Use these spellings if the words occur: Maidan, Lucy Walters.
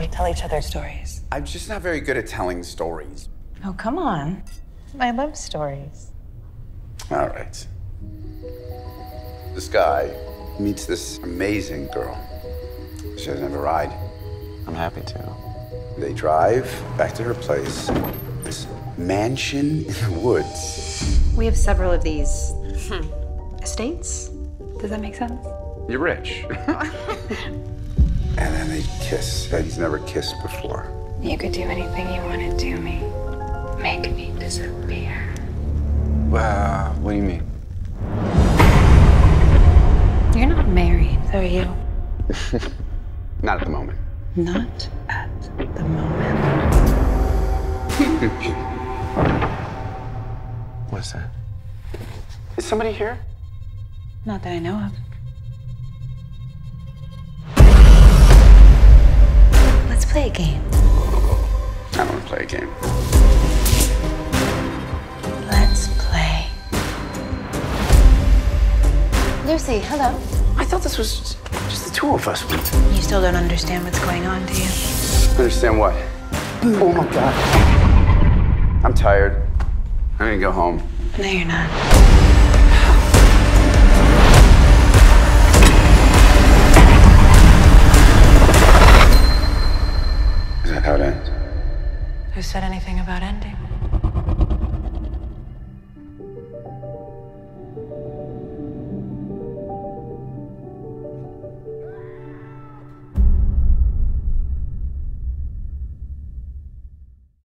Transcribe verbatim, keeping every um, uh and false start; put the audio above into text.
We tell each other stories. I'm just not very good at telling stories. Oh, come on. I love stories. All right. This guy meets this amazing girl. She doesn't have a ride. I'm happy to. They drive back to her place, this mansion in the woods. We have several of these estates. Does that make sense? You're rich. And then they kiss. He's never kissed before. You could do anything you wanted to me. Make me disappear. Wow, what do you mean? You're not married, are you? Not at the moment. Not at the moment. What's that? Is somebody here? Not that I know of. Play a game. I don't want to play a game. Let's play. Lucy, hello. I thought this was just the two of us. You still don't understand what's going on, do you? Understand what? Boom. Oh, my God. I'm tired. I'm gonna go home. No, you're not. How it ends. Who said anything about ending?